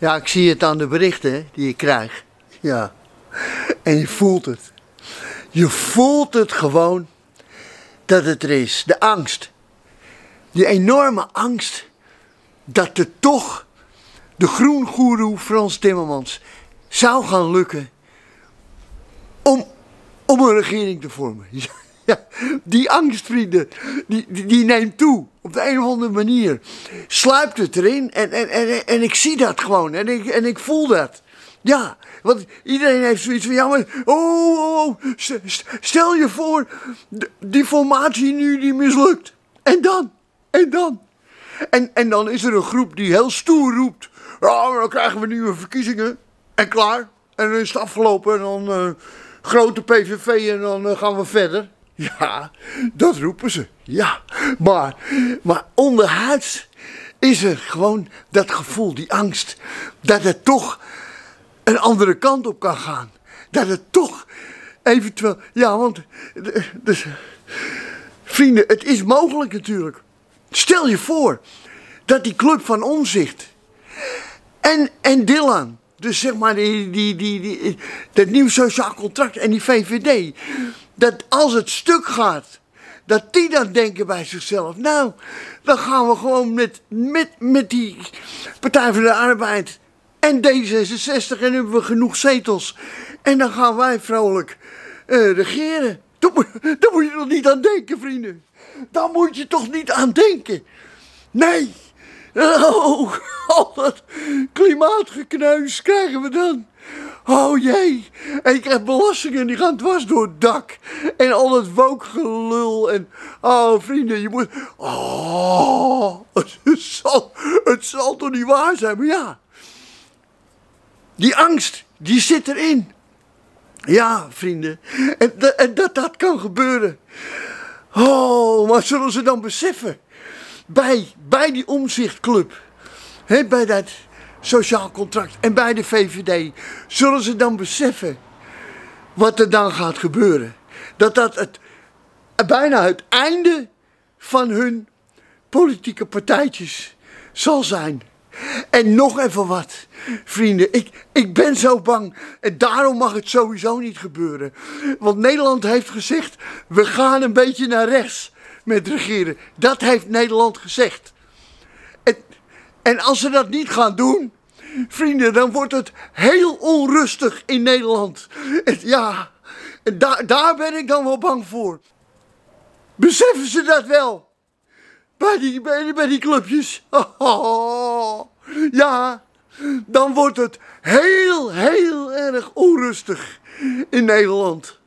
Ja, ik zie het aan de berichten die ik krijg. Ja. En je voelt het. Je voelt het gewoon dat het er is. De angst. Die enorme angst dat er toch de groengoeroe Frans Timmermans zou gaan lukken om een regering te vormen. Ja, die angst, vrienden, die neemt toe. Op de een of andere manier sluipt het erin en ik zie dat gewoon en ik voel dat. Ja, want iedereen heeft zoiets van, ja maar, stel je voor, die formatie nu die mislukt. En dan. En dan is er een groep die heel stoer roept, oh, dan krijgen we nieuwe verkiezingen en klaar. En dan is het afgelopen en dan grote PVV en dan gaan we verder. Ja, dat roepen ze. Ja, maar onderhuids is er gewoon dat gevoel, die angst, dat het toch een andere kant op kan gaan. Dat het toch eventueel... Ja, want... Dus, vrienden, het is mogelijk natuurlijk. Stel je voor dat die club van Omtzigt en Dylan, dus zeg maar dat nieuw sociaal contract en die VVD... Dat als het stuk gaat, dat die dan denken bij zichzelf, nou, dan gaan we gewoon met die Partij van de Arbeid en D66 en hebben we genoeg zetels. En dan gaan wij vrolijk regeren. Daar moet je toch niet aan denken, vrienden. Daar moet je toch niet aan denken. Nee, al dat klimaatgekneus krijgen we dan. Oh jee, en je krijgt belastingen, die gaan dwars door het dak. En al dat woke-gelul en... Oh vrienden, je moet... Oh, het zal toch niet waar zijn, maar ja. Die angst, die zit erin. Ja, vrienden. En dat kan gebeuren. Oh, maar zullen ze dan beseffen? Bij die Omtzigt-club. Hé, bij dat... Sociaal contract en bij de VVD, zullen ze dan beseffen wat er dan gaat gebeuren. Dat bijna het einde van hun politieke partijtjes zal zijn. En nog even wat, vrienden, ik ben zo bang en daarom mag het sowieso niet gebeuren. Want Nederland heeft gezegd, we gaan een beetje naar rechts met regeren. Dat heeft Nederland gezegd. En als ze dat niet gaan doen, vrienden, dan wordt het heel onrustig in Nederland. En ja, daar ben ik dan wel bang voor. Beseffen ze dat wel? Bij die clubjes? Oh, ja, dan wordt het heel, heel erg onrustig in Nederland.